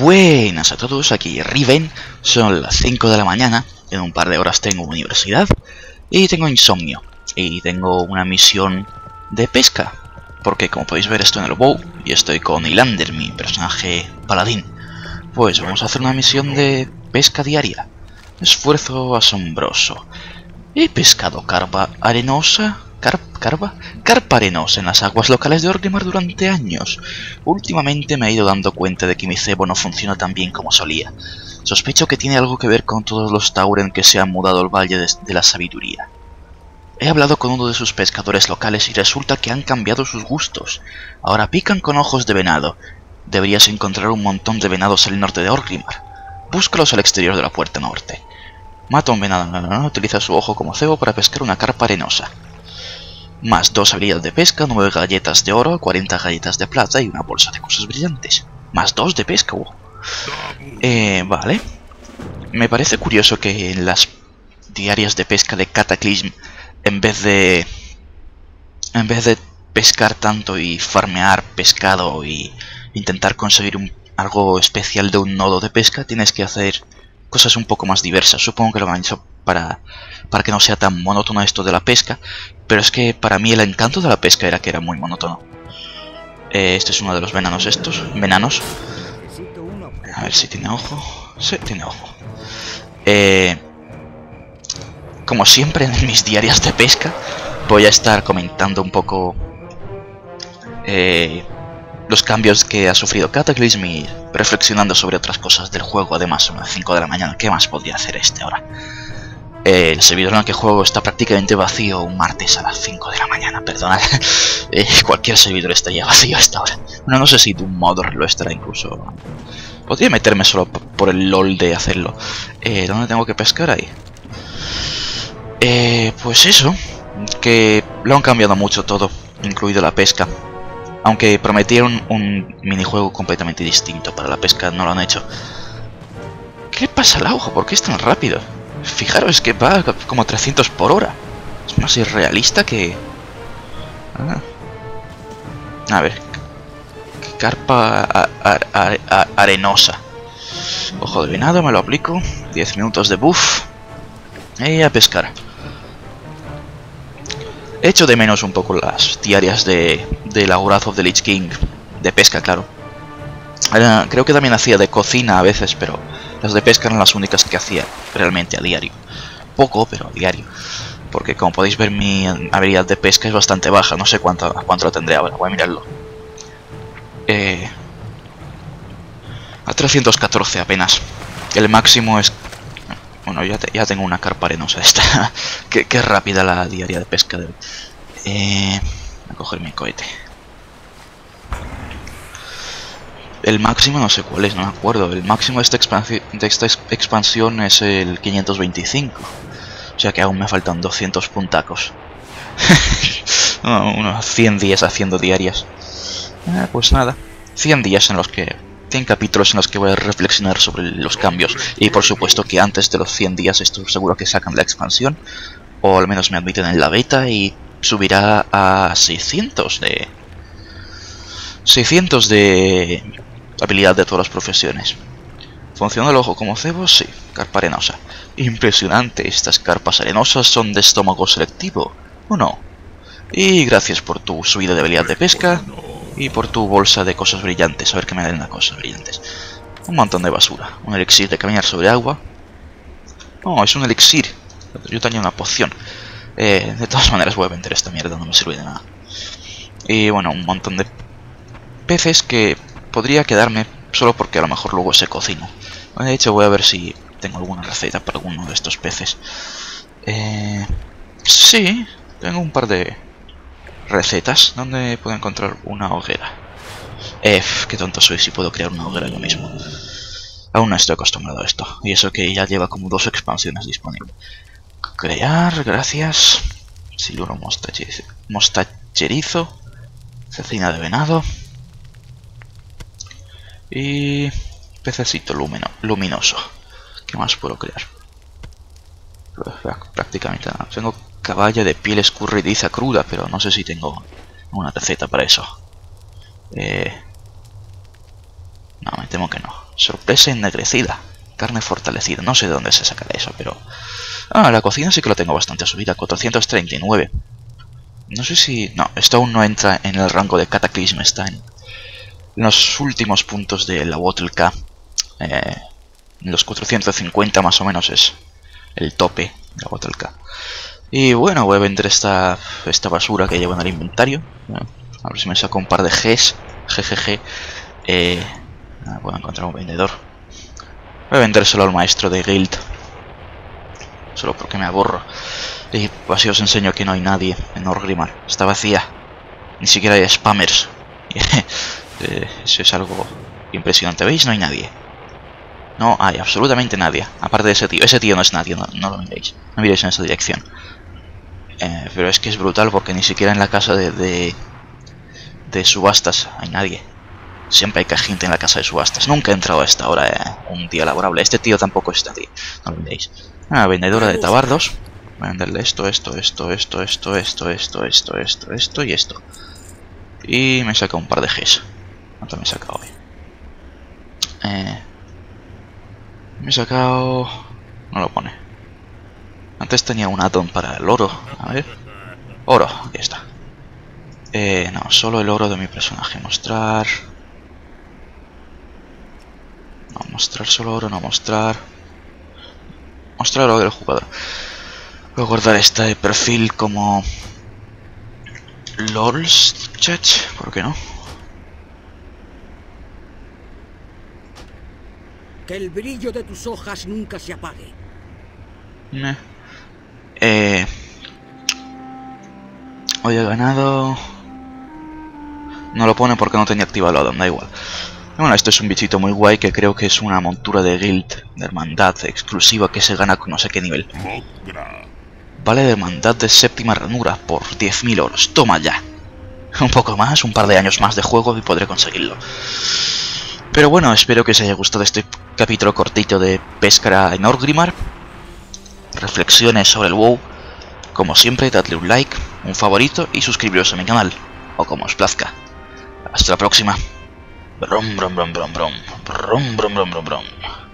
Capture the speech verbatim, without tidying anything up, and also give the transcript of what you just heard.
Buenas a todos, aquí Riven, son las cinco de la mañana, en un par de horas tengo universidad y tengo insomnio y tengo una misión de pesca, porque como podéis ver estoy en el WoW y estoy con Ilander, mi personaje paladín. Pues vamos a hacer una misión de pesca diaria, esfuerzo asombroso. He pescado carpa arenosa, carpa. Carpa, carpa arenosa en las aguas locales de Orgrimmar durante años. Últimamente me he ido dando cuenta de que mi cebo no funciona tan bien como solía. Sospecho que tiene algo que ver con todos los Tauren que se han mudado al Valle de, de la Sabiduría. He hablado con uno de sus pescadores locales y resulta que han cambiado sus gustos. Ahora pican con ojos de venado. Deberías encontrar un montón de venados al norte de Orgrimmar. Búscalos al exterior de la puerta norte. Mata un venado, no, no, no, utiliza su ojo como cebo para pescar una carpa arenosa. Más dos habilidades de pesca, nueve galletas de oro, cuarenta galletas de plata y una bolsa de cosas brillantes. Más dos de pesca, wow. Eh, vale. Me parece curioso que en las diarias de pesca de Cataclysm, en vez de... En vez de pescar tanto y farmear pescado y intentar conseguir un, algo especial de un nodo de pesca, tienes que hacer cosas un poco más diversas. Supongo que lo han hecho para, para que no sea tan monótono esto de la pesca, pero es que para mí el encanto de la pesca era que era muy monótono. Eh, este es uno de los venanos estos, venanos. A ver si tiene ojo. Sí, tiene ojo. Eh, como siempre en mis diarias de pesca, voy a estar comentando un poco eh, los cambios que ha sufrido Cataclysm y reflexionando sobre otras cosas del juego. Además, son las cinco de la mañana, ¿qué más podría hacer este ahora? Eh, el servidor en el que juego está prácticamente vacío un martes a las cinco de la mañana, perdonad. eh, cualquier servidor estaría vacío a esta hora. Bueno, no sé si tu modo lo estará incluso. Podría meterme solo por el LOL de hacerlo. Eh, ¿Dónde tengo que pescar ahí? Eh, pues eso, que lo han cambiado mucho todo, incluido la pesca. Aunque prometieron un minijuego completamente distinto para la pesca, no lo han hecho. ¿Qué pasa al agua? ¿Por qué es tan rápido? Fijaros que va como trescientos por hora. Es más irrealista que... Ah. A ver. Carpa a, a, a, a, arenosa. Ojo de venado, me lo aplico. diez minutos de buff. Y a pescar. Echo de menos un poco las diarias de, de la Wrath of the Lich King, de pesca, claro. Uh, creo que también hacía de cocina a veces, pero las de pesca eran las únicas que hacía realmente a diario. Poco, pero a diario. Porque como podéis ver, mi habilidad de pesca es bastante baja, no sé cuánto, cuánto lo tendré ahora, voy a mirarlo. Eh, a trescientos catorce apenas. El máximo es... Bueno, ya, te, ya tengo una carpa arenosa esta. qué, qué rápida la diaria de pesca de... Eh, voy a coger mi cohete. El máximo no sé cuál es, no me acuerdo. El máximo de esta, expansi de esta expansión es el quinientos veinticinco. O sea que aún me faltan doscientos puntacos. no, unos cien días haciendo diarias. Eh, pues nada. cien días en los que... cien capítulos en los que voy a reflexionar sobre los cambios. Y por supuesto que antes de los cien días estoy seguro que sacan la expansión, o al menos me admiten en la beta, y subirá a seiscientos de... seiscientos de habilidad de todas las profesiones. ¿Funciona el ojo como cebo? Sí. Carpa arenosa. Impresionante, estas carpas arenosas son de estómago selectivo, ¿o no? Y gracias por tu subida de habilidad de pesca. Y por tu bolsa de cosas brillantes. A ver que me den las cosas brillantes. Un montón de basura. Un elixir de caminar sobre agua. No, es un elixir. Yo tenía una poción. Eh, de todas maneras voy a vender esta mierda. No me sirve de nada. Y bueno, un montón de peces que podría quedarme. Solo porque a lo mejor luego se cocina. De hecho voy a ver si tengo alguna receta para alguno de estos peces. Eh, sí. Tengo un par de... recetas. ¿Dónde puedo encontrar una hoguera? Eh, qué tonto soy si puedo crear una hoguera yo mismo. Aún no estoy acostumbrado a esto. Y eso que ya lleva como dos expansiones disponibles. Crear, gracias. Siluro mostacherizo. mostacherizo. Cecina de venado. Y... pececito lumino, luminoso. ¿Qué más puedo crear? Prácticamente nada. Tengo... caballa de piel escurridiza cruda, pero no sé si tengo una receta para eso. Eh, no, me temo que no. Sorpresa ennegrecida. Carne fortalecida. No sé de dónde se sacará eso, pero... Ah, la cocina sí que lo tengo bastante subida. cuatrocientos treinta y nueve. No sé si... No, esto aún no entra en el rango de Cataclysm. Está en los últimos puntos de la WotLK. Eh, los cuatrocientos cincuenta más o menos es el tope de la WotLK. Y bueno, voy a vender esta, esta basura que llevo en el inventario. A ver si me saco un par de Gs. G G G. Eh, voy a encontrar un vendedor. Voy a vendérselo al maestro de guild. Solo porque me aburro. Y así os enseño que no hay nadie en Orgrimmar. Está vacía. Ni siquiera hay spammers. Eso es algo impresionante. ¿Veis? No hay nadie. No hay absolutamente nadie. Aparte de ese tío. Ese tío no es nadie. No, no lo miréis. No miréis en esa dirección. Eh, pero es que es brutal porque ni siquiera en la casa de, de, de subastas hay nadie. Siempre hay gente en la casa de subastas. Nunca he entrado a esta hora, eh, un día laborable. Este tío tampoco está aquí. No lo miréis. Ah, vendedora de tabardos. Voy a venderle esto, esto, esto, esto, esto, esto, esto, esto, esto, esto y esto. Y me saca un par de Gs. ¿Cuánto me he sacado hoy? Eh, me he sacado... No lo pone. Antes tenía un addon para el oro. A ver. Oro, aquí está. Eh, no, solo el oro de mi personaje. Mostrar... No, mostrar solo oro, no mostrar. Mostrar oro del jugador. Voy a guardar esta de perfil como. LOLs chat, ¿por qué no? Que el brillo de tus hojas nunca se apague. Nah. Eh. Hoy he ganado. No lo pone porque no tenía activado el addon, da igual. Bueno, esto es un bichito muy guay que creo que es una montura de guild, de hermandad exclusiva que se gana con no sé qué nivel. Vale de hermandad de séptima ranura por diez mil oros. Toma ya. Un poco más, un par de años más de juego y podré conseguirlo. Pero bueno, espero que os haya gustado este capítulo cortito de pesca en Orgrimmar. Reflexiones sobre el WoW. Como siempre, dadle un like, un favorito y suscribiros a mi canal. O como os plazca. Hasta la próxima. Brum, brum, brum, brum, brum, brum, brum, brum, brum.